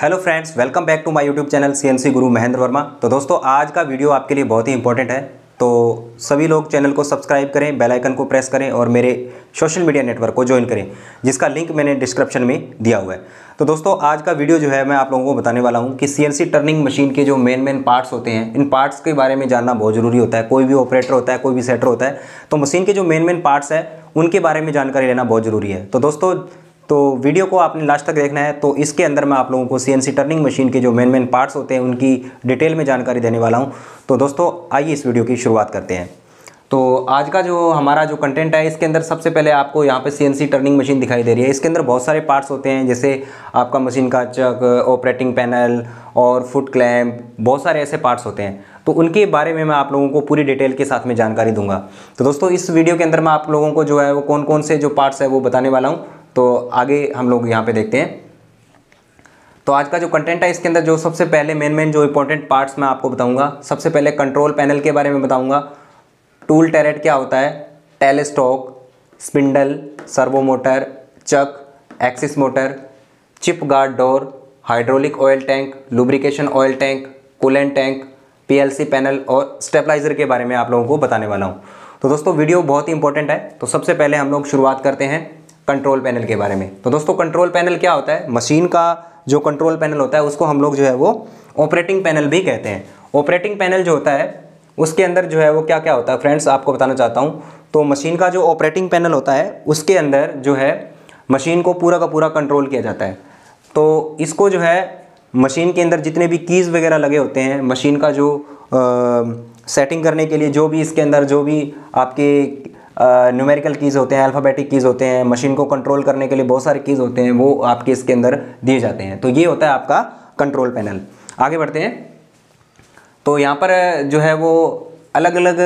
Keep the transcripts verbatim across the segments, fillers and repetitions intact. Hello friends, welcome back to my YouTube channel CNC Guru Mahendra Verma. तो दोस्तों, आज का वीडियो आपके लिए बहुत ही इंपॉर्टेंट है, तो सभी लोग चैनल को सब्सक्राइब करें, बेल आइकन को प्रेस करें और मेरे सोशल मीडिया नेटवर्क को ज्वाइन करें, जिसका लिंक मैंने डिस्क्रिप्शन में दिया हुआ है। तो दोस्तों, आज का वीडियो जो है मैं आप लोगों को बताने वाला हूँ कि सीएनसी टर्निंग मशीन के जो मेन मेन पार्ट्स होते हैं, इन पार्ट्स के बारे में जानना बहुत ज़रूरी होता है। कोई भी ऑपरेटर होता है, कोई भी सेटर होता है, तो मशीन के जो मेन मेन पार्ट्स हैं उनके बारे में जानकारी लेना बहुत ज़रूरी है। तो दोस्तों, तो वीडियो को आपने लास्ट तक देखना है। तो इसके अंदर मैं आप लोगों को सीएनसी टर्निंग मशीन के जो मेन मेन पार्ट्स होते हैं उनकी डिटेल में जानकारी देने वाला हूं। तो दोस्तों, आइए इस वीडियो की शुरुआत करते हैं। तो आज का जो हमारा जो कंटेंट है, इसके अंदर सबसे पहले आपको यहाँ पे सीएनसी टर्निंग मशीन दिखाई दे रही है। इसके अंदर बहुत सारे पार्ट्स होते हैं, जैसे आपका मशीन का चक, ऑपरेटिंग पैनल और फुट क्लैम्प, बहुत सारे ऐसे पार्ट्स होते हैं। तो उनके बारे में मैं आप लोगों को पूरी डिटेल के साथ में जानकारी दूंगा। तो दोस्तों, इस वीडियो के अंदर मैं आप लोगों को जो है वो कौन कौन से जो पार्ट्स है वो बताने वाला हूँ। तो आगे हम लोग यहाँ पे देखते हैं। तो आज का जो कंटेंट है, इसके अंदर जो सबसे पहले मेन मेन जो इंपॉर्टेंट पार्ट्स मैं आपको बताऊंगा। सबसे पहले कंट्रोल पैनल के बारे में बताऊंगा, टूल टैरेट क्या होता है, tail stock, spindle, servo motor, chuck, axis motor, chip guard door, hydraulic oil tank, lubrication oil tank, coolant tank, PLC panel और स्टेबलाइजर के बारे में आप लोगों को बताने वाला हूँ। तो दोस्तों, वीडियो बहुत ही इंपॉर्टेंट है। तो सबसे पहले हम लोग शुरुआत करते हैं कंट्रोल पैनल के बारे में। तो दोस्तों, कंट्रोल पैनल क्या होता है? मशीन का जो कंट्रोल पैनल होता है उसको हम लोग जो है वो ऑपरेटिंग पैनल भी कहते हैं। ऑपरेटिंग पैनल जो होता है उसके अंदर जो है वो क्या क्या होता है फ्रेंड्स, आपको बताना चाहता हूँ। तो मशीन का जो ऑपरेटिंग पैनल होता है उसके अंदर जो है मशीन को पूरा का पूरा कंट्रोल किया जाता है। तो इसको जो है मशीन के अंदर जितने भी कीज़ वगैरह लगे होते हैं, मशीन का जो सेटिंग करने के लिए जो भी इसके अंदर जो भी आपके न्यूमेरिकल कीज़ होते हैं, अल्फ़ाबेटिक कीज़ होते हैं, मशीन को कंट्रोल करने के लिए बहुत सारे कीज़ होते हैं, वो आपके इसके अंदर दिए जाते हैं। तो ये होता है आपका कंट्रोल पैनल। आगे बढ़ते हैं। तो यहाँ पर जो है वो अलग अलग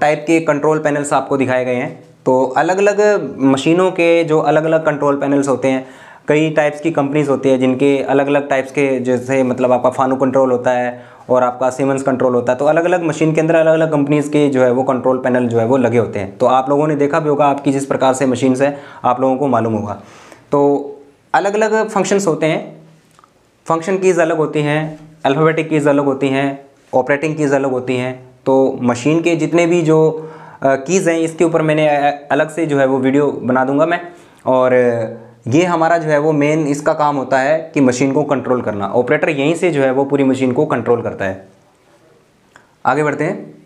टाइप के कंट्रोल पैनल्स आपको दिखाए गए हैं। तो अलग अलग मशीनों के जो अलग अलग कंट्रोल पैनल्स होते हैं, कई टाइप्स की कंपनीज़ होती है जिनके अलग अलग टाइप्स के, जैसे मतलब आपका फानुक कंट्रोल होता है और आपका सीमेंस कंट्रोल होता है। तो अलग अलग मशीन के अंदर अलग अलग कंपनीज़ के जो है वो कंट्रोल पैनल जो है वो लगे होते हैं। तो आप लोगों ने देखा भी होगा, आपकी जिस प्रकार से मशीन्स है आप लोगों को मालूम होगा। तो अलग अलग फंक्शंस होते हैं, फंक्शन कीज़ अलग होती हैं, अल्फ़ाबेटिक कीज़ अलग होती हैं, ऑपरेटिंग कीज़ अलग होती हैं। तो मशीन के जितने भी जो कीज़ हैं इसके ऊपर मैंने अलग से जो है वो वीडियो बना दूँगा मैं। और ये हमारा जो है वो मेन इसका काम होता है कि मशीन को कंट्रोल करना। ऑपरेटर यहीं से जो है वो पूरी मशीन को कंट्रोल करता है। आगे बढ़ते हैं।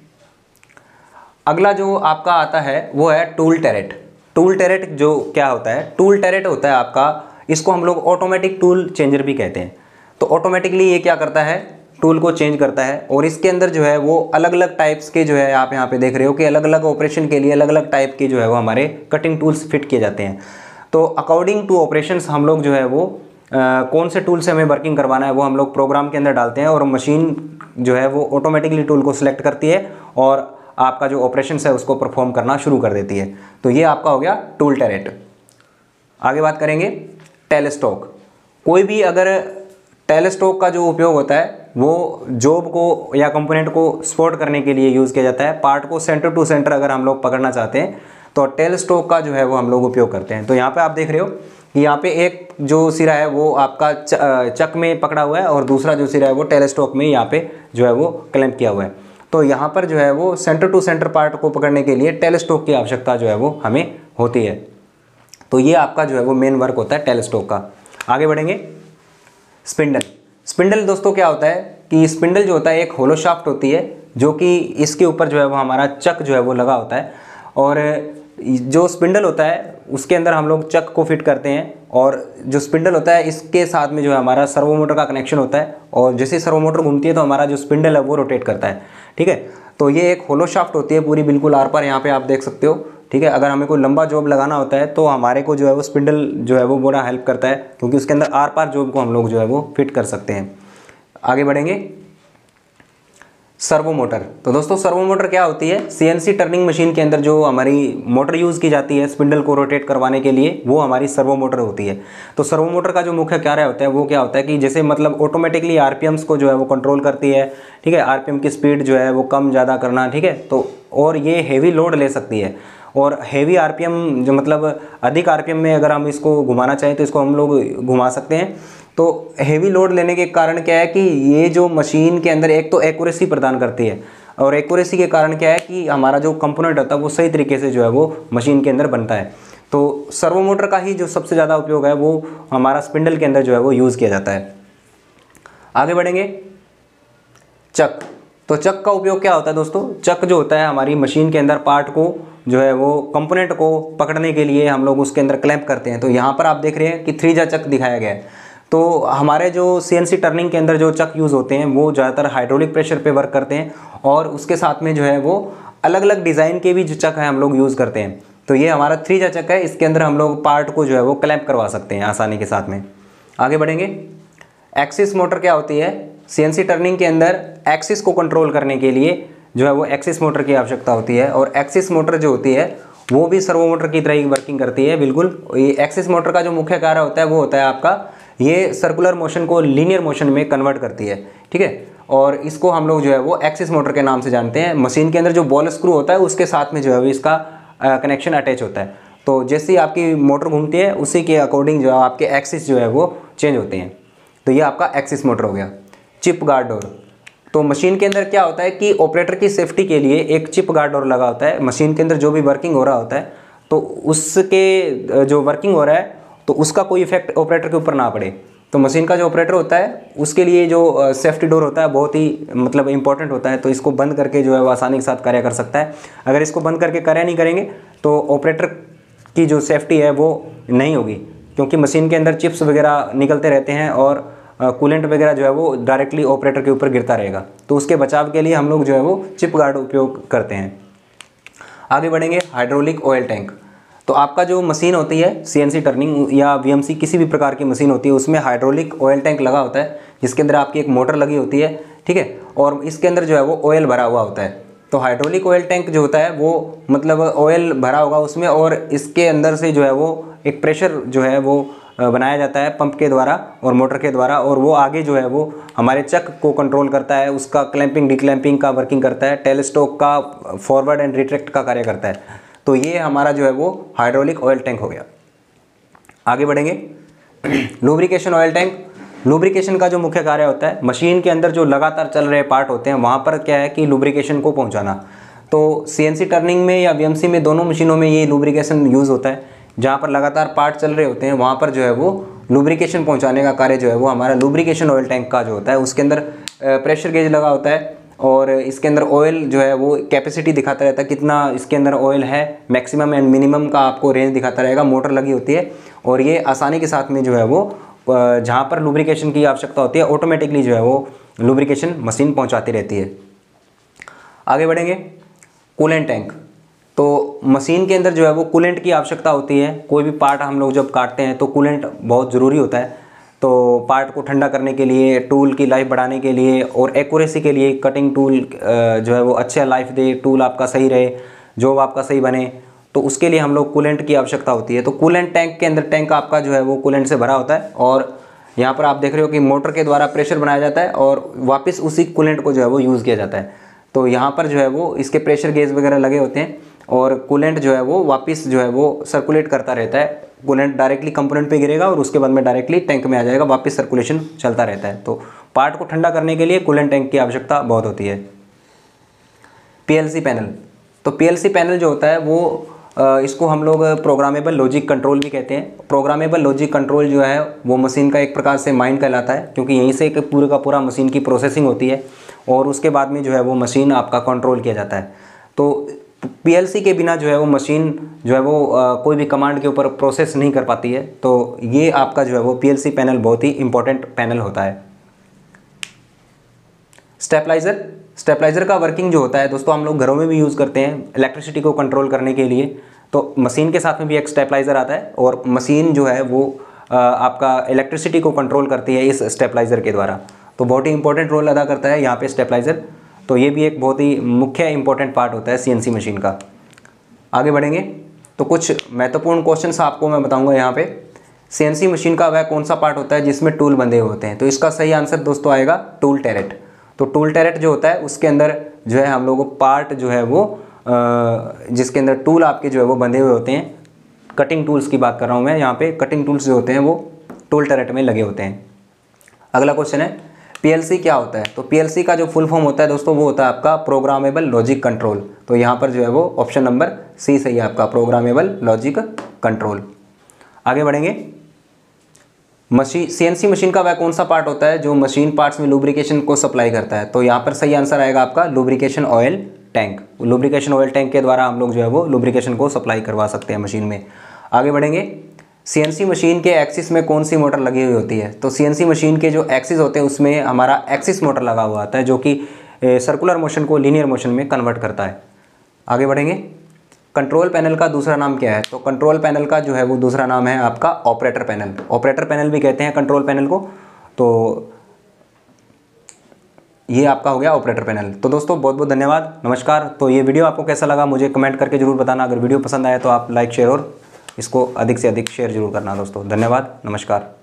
अगला जो आपका आता है वो है टूल टैरेट। टूल टैरेट जो क्या होता है, टूल टैरेट होता है आपका, इसको हम लोग ऑटोमेटिक टूल चेंजर भी कहते हैं। तो ऑटोमेटिकली ये क्या करता है, टूल को चेंज करता है। और इसके अंदर जो है वो अलग अलग टाइप्स के जो है आप यहाँ पर देख रहे हो कि अलग अलग ऑपरेशन के लिए अलग अलग टाइप के जो है वो हमारे कटिंग टूल्स फिट किए जाते हैं। तो अकॉर्डिंग टू ऑपरेशंस हम लोग जो है वो आ, कौन से टूल से हमें वर्किंग करवाना है वो हम लोग प्रोग्राम के अंदर डालते हैं और मशीन जो है वो ऑटोमेटिकली टूल को सिलेक्ट करती है और आपका जो ऑपरेशंस है उसको परफॉर्म करना शुरू कर देती है। तो ये आपका हो गया टूल टैरेट। आगे बात करेंगे टेल स्टॉक। कोई भी अगर टेल स्टॉक का जो उपयोग होता है वो जॉब को या कंपोनेंट को सपोर्ट करने के लिए यूज़ किया जाता है। पार्ट को सेंटर टू सेंटर अगर हम लोग पकड़ना चाहते हैं तो टेल स्टॉक का जो है वो हम लोग उपयोग करते हैं। तो यहाँ पे आप देख रहे हो कि यहाँ पे एक जो सिरा है वो आपका चक में पकड़ा हुआ है और दूसरा जो सिरा है वो टेल स्टॉक में यहाँ पे जो है वो क्लैंप किया हुआ है। तो यहाँ पर जो है वो सेंटर टू सेंटर पार्ट को पकड़ने के लिए टेल स्टॉक की आवश्यकता जो है वो हमें होती है। तो ये आपका जो है वो मेन वर्क होता है टेल स्टॉक का। आगे बढ़ेंगे स्पिंडल। स्पिंडल दोस्तों क्या होता है कि स्पिंडल जो होता है एक होलो शाफ्ट होती है, जो कि इसके ऊपर जो है वो हमारा चक जो है वो लगा होता है। और जो स्पिंडल होता है उसके अंदर हम लोग चक को फिट करते हैं और जो स्पिंडल होता है इसके साथ में जो है हमारा सर्वो मोटर का कनेक्शन होता है और जैसे सर्वो मोटर घूमती है तो हमारा जो स्पिंडल है वो रोटेट करता है। ठीक है, तो ये एक होलो शाफ्ट होती है पूरी, बिल्कुल आर पार यहाँ पे आप देख सकते हो। ठीक है, अगर हमें कोई लंबा जॉब लगाना होता है तो हमारे को जो है वो स्पिंडल जो है वो बड़ा हेल्प करता है, क्योंकि उसके अंदर आर पार जॉब को हम लोग जो है वो फिट कर सकते हैं। आगे बढ़ेंगे सर्वो मोटर। तो दोस्तों, सर्वो मोटर क्या होती है, सीएनसी टर्निंग मशीन के अंदर जो हमारी मोटर यूज़ की जाती है स्पिंडल को रोटेट करवाने के लिए, वो हमारी सर्वो मोटर होती है। तो सर्वो मोटर का जो मुख्य कार्य होता है वो क्या होता है कि जैसे मतलब ऑटोमेटिकली आरपीएम्स को जो है वो कंट्रोल करती है। ठीक है, आरपीएम की स्पीड जो है वो कम ज़्यादा करना। ठीक है, तो और ये हेवी लोड ले सकती है और हेवी आरपीएम जो मतलब अधिक आरपीएम में अगर हम इसको घुमाना चाहें तो इसको हम लोग घुमा सकते हैं। तो हेवी लोड लेने के कारण क्या है कि ये जो मशीन के अंदर एक तो एक्यूरेसी प्रदान करती है, और एक्यूरेसी के कारण क्या है कि हमारा जो कंपोनेंट होता है वो सही तरीके से जो है वो मशीन के अंदर बनता है। तो सर्वो मोटर का ही जो सबसे ज़्यादा उपयोग है वो हमारा स्पिंडल के अंदर जो है वो यूज़ किया जाता है। आगे बढ़ेंगे चक। तो चक का उपयोग क्या होता है दोस्तों? चक जो होता है हमारी मशीन के अंदर पार्ट को जो है वो कंपोनेंट को पकड़ने के लिए हम लोग उसके अंदर क्लैंप करते हैं। तो यहाँ पर आप देख रहे हैं कि थ्री जा चक दिखाया गया है। तो हमारे जो सीएनसी टर्निंग के अंदर जो चक यूज़ होते हैं वो ज़्यादातर हाइड्रोलिक प्रेशर पे वर्क करते हैं, और उसके साथ में जो है वो अलग अलग डिज़ाइन के भी जो चक है हम लोग यूज़ करते हैं। तो ये हमारा थ्री जा चक है, इसके अंदर हम लोग पार्ट को जो है वो क्लैंप करवा सकते हैं आसानी के साथ में। आगे बढ़ेंगे। एक्सिस मोटर क्या होती है? सीएनसी टर्निंग के अंदर एक्सिस को कंट्रोल करने के लिए जो है वो एक्सिस मोटर की आवश्यकता होती है, और एक्सिस मोटर जो होती है वो भी सर्वो मोटर की तरह ही वर्किंग करती है। बिल्कुल, ये एक्सिस मोटर का जो मुख्य कार्य होता है वो होता है आपका, ये सर्कुलर मोशन को लीनियर मोशन में कन्वर्ट करती है, ठीक है। और इसको हम लोग जो है वो एक्सिस मोटर के नाम से जानते हैं। मशीन के अंदर जो बॉल स्क्रू होता है उसके साथ में जो है वो इसका कनेक्शन अटैच होता है। तो जैसे ही आपकी मोटर घूमती है उसी के अकॉर्डिंग जो है आपके एक्सिस जो है वो चेंज होते हैं। तो ये आपका एक्सिस मोटर हो गया। Chip guard door. तो मशीन के अंदर क्या होता है कि ऑपरेटर की सेफ्टी के लिए एक चिप गार्ड डोर लगा होता है। मशीन के अंदर जो भी वर्किंग हो रहा होता है तो उसके जो वर्किंग हो रहा है तो उसका कोई इफेक्ट ऑपरेटर के ऊपर ना पड़े। तो मशीन का जो ऑपरेटर होता है उसके लिए जो सेफ्टी डोर होता है बहुत ही मतलब इंपॉर्टेंट होता है। तो इसको बंद करके जो है वो आसानी के साथ कार्य कर सकता है। अगर इसको बंद करके कार्य नहीं करेंगे तो ऑपरेटर की जो सेफ्टी है वो नहीं होगी, क्योंकि मशीन के अंदर चिप्स वगैरह निकलते रहते हैं और कूलेंट वगैरह जो है वो डायरेक्टली ऑपरेटर के ऊपर गिरता रहेगा। तो उसके बचाव के लिए हम लोग जो है वो चिप गार्ड उपयोग करते हैं। आगे बढ़ेंगे। Hydraulic oil tank. तो आपका जो मशीन होती है सीएनसी टर्निंग या वीएमसी किसी भी प्रकार की मशीन होती है उसमें हाइड्रोलिक ऑयल टैंक लगा होता है, जिसके अंदर आपकी एक मोटर लगी होती है, ठीक है, और इसके अंदर जो है वो ऑयल भरा हुआ होता है। तो हाइड्रोलिक ऑयल टैंक जो होता है वो मतलब ऑयल भरा होगा उसमें, और इसके अंदर से जो है वो एक प्रेशर जो है वो बनाया जाता है पंप के द्वारा और मोटर के द्वारा, और वो आगे जो है वो हमारे चक को कंट्रोल करता है, उसका क्लैंपिंग डिक्लैंपिंग का वर्किंग करता है, टेल स्टॉक का फॉरवर्ड एंड रिट्रैक्ट का कार्य करता है। तो ये हमारा जो है वो हाइड्रोलिक ऑयल टैंक हो गया। आगे बढ़ेंगे। Lubrication oil tank. लुब्रिकेशन का जो मुख्य कार्य होता है मशीन के अंदर जो लगातार चल रहे पार्ट होते हैं वहाँ पर क्या है कि लुब्रिकेशन को पहुँचाना। तो सीएनसी टर्निंग में या वीएमसी में दोनों मशीनों में ये लुब्रिकेशन यूज़ होता है। जहाँ पर लगातार पार्ट चल रहे होते हैं वहाँ पर जो है वो लुब्रिकेशन पहुँचाने का कार्य जो है वो हमारा लुब्रिकेशन ऑयल टैंक का जो होता है। उसके अंदर प्रेशर गेज लगा होता है और इसके अंदर ऑयल जो है वो कैपेसिटी दिखाता रहता है, कितना इसके अंदर ऑयल है, मैक्सिमम एंड मिनिमम का आपको रेंज दिखाता रहेगा। मोटर लगी होती है और ये आसानी के साथ में जो है वो जहाँ पर लुब्रिकेशन की आवश्यकता होती है ऑटोमेटिकली जो है वो लुब्रिकेशन मशीन पहुँचाती रहती है। आगे बढ़ेंगे। Coolant tank. तो मशीन के अंदर जो है वो कूलेंट की आवश्यकता होती है। कोई भी पार्ट हम लोग जब काटते हैं तो कूलेंट बहुत ज़रूरी होता है। तो पार्ट को ठंडा करने के लिए, टूल की लाइफ बढ़ाने के लिए और एक्यूरेसी के लिए, कटिंग टूल जो है वो अच्छा लाइफ दे, टूल आपका सही रहे, जॉब आपका सही बने, तो उसके लिए हम लोग कूलेंट की आवश्यकता होती है। तो कूलेंट टैंक के अंदर टैंक आपका जो है वो कूलेंट से भरा होता है और यहाँ पर आप देख रहे हो कि मोटर के द्वारा प्रेशर बनाया जाता है और वापस उसी कूलेंट को जो है वो यूज़ किया जाता है। तो यहाँ पर जो है वो इसके प्रेशर गेज वगैरह लगे होते हैं और कूलेंट जो है वो वापस जो है वो सर्कुलेट करता रहता है। कूलेंट डायरेक्टली कंपोनेंट पे गिरेगा और उसके बाद में डायरेक्टली टैंक में आ जाएगा, वापस सर्कुलेशन चलता रहता है। तो पार्ट को ठंडा करने के लिए कूलेंट टैंक की आवश्यकता बहुत होती है। PLC panel. तो पीएलसी पैनल जो होता है वो इसको हम लोग प्रोग्रामेबल लॉजिक कंट्रोल भी कहते हैं। प्रोग्रामेबल लॉजिक कंट्रोल जो है वो मशीन का एक प्रकार से माइंड कहलाता है, क्योंकि यहीं से एक पूरे का पूरा मशीन की प्रोसेसिंग होती है और उसके बाद में जो है वो मशीन आपका कंट्रोल किया जाता है। तो पीएलसी के बिना जो है वो मशीन जो है वो आ, कोई भी कमांड के ऊपर प्रोसेस नहीं कर पाती है। तो ये आपका जो है वो पीएलसी पैनल बहुत ही इंपॉर्टेंट पैनल होता है। स्टेपलाइजर। स्टेपलाइजर का वर्किंग जो होता है दोस्तों हम लोग घरों में भी यूज़ करते हैं इलेक्ट्रिसिटी को कंट्रोल करने के लिए। तो मशीन के साथ में भी एक स्टेपलाइजर आता है और मशीन जो है वो आ, आपका इलेक्ट्रिसिटी को कंट्रोल करती है इस स्टेपलाइजर के द्वारा। तो बहुत ही इंपॉर्टेंट रोल अदा करता है यहाँ पे स्टेपलाइजर। तो ये भी एक बहुत ही मुख्य इंपॉर्टेंट पार्ट होता है सीएनसी मशीन का। आगे बढ़ेंगे। तो कुछ महत्वपूर्ण क्वेश्चंस आपको मैं बताऊंगा यहाँ पे। सीएनसी मशीन का वह कौन सा पार्ट होता है जिसमें टूल बंधे होते हैं? तो इसका सही आंसर दोस्तों आएगा टूल टैरेट। तो टूल टैरेट जो होता है उसके अंदर जो है हम लोग को पार्ट जो है वो जिसके अंदर टूल आपके जो है वो बंधे हुए होते हैं। कटिंग टूल्स की बात कर रहा हूँ मैं, यहाँ पे कटिंग टूल्स जो होते हैं वो टूल टरेट में लगे होते हैं। अगला क्वेश्चन है पीएलसी क्या होता है। तो पीएलसी का जो फुल फॉर्म होता है दोस्तों वो होता है आपका प्रोग्रामेबल लॉजिक कंट्रोल। तो यहाँ पर जो है वो ऑप्शन नंबर सी सही है आपका, प्रोग्रामेबल लॉजिक कंट्रोल। आगे बढ़ेंगे, मशीन सीएनसी मशीन का वह कौन सा पार्ट होता है जो मशीन पार्ट्स में लुब्रिकेशन को सप्लाई करता है। तो यहाँ पर सही आंसर आएगा आपका lubrication oil tank. Lubrication oil tank के द्वारा हम लोग जो है वो लुब्रिकेशन को सप्लाई करवा सकते हैं मशीन में। आगे बढ़ेंगे, सीएनसी मशीन के एक्सिस में कौन सी मोटर लगी हुई होती है। तो सीएनसी मशीन के जो एक्सिस होते हैं उसमें हमारा एक्सिस मोटर लगा हुआ होता है जो कि सर्कुलर मोशन को लीनियर मोशन में कन्वर्ट करता है। आगे बढ़ेंगे, कंट्रोल पैनल का दूसरा नाम क्या है। तो कंट्रोल पैनल का जो है वो दूसरा नाम है आपका ऑपरेटर पैनल। ऑपरेटर पैनल भी कहते हैं कंट्रोल पैनल को। तो ये आपका हो गया ऑपरेटर पैनल। तो दोस्तों बहुत बहुत धन्यवाद, नमस्कार। तो ये वीडियो आपको कैसा लगा मुझे कमेंट करके ज़रूर बताना। अगर वीडियो पसंद आए तो आप लाइक शेयर और इसको अधिक से अधिक शेयर जरूर करना दोस्तों। धन्यवाद, नमस्कार।